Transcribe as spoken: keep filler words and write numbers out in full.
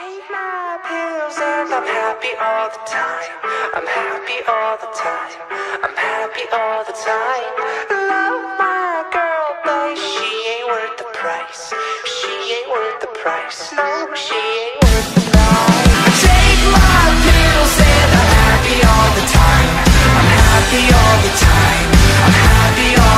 take my pills and I'm happy all the time. I'm happy all the time. I'm happy all the time. Love my girl, but she ain't worth the price. She ain't worth the price. No, she ain't worth the price. I take my pills and I'm happy all the time. I'm happy all the time. I'm happy all the time.